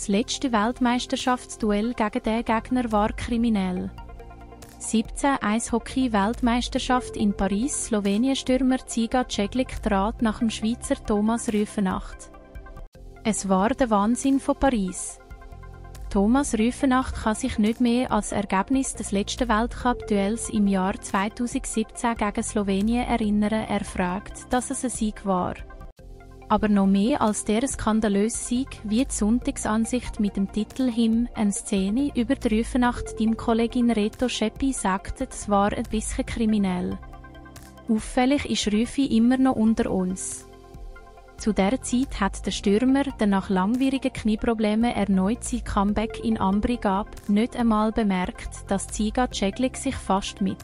Das letzte Weltmeisterschaftsduell gegen diesen Gegner war kriminell. 17. Eishockey-Weltmeisterschaft in Paris. Slowenien-Stürmer Ziga Jeglic trat nach dem Schweizer Thomas Rüfenacht. Es war der Wahnsinn von Paris. Thomas Rüfenacht kann sich nicht mehr als Ergebnis des letzten Weltcup-Duells im Jahr 2017 gegen Slowenien erinnern. Er fragt, dass es ein Sieg war. Aber noch mehr als der skandalöse Sieg, wie die Sonntagsansicht mit dem Titel «Him», eine Szene über die Rüfenacht. Deine Kollegin Reto Scheppi sagte, es war ein bisschen kriminell. Auffällig ist Rüfi immer noch unter uns. Zu dieser Zeit hat der Stürmer, der nach langwierigen Knieproblemen erneut sein Comeback in Ambri gab, nicht einmal bemerkt, dass Ziga Jeglic sich fast mit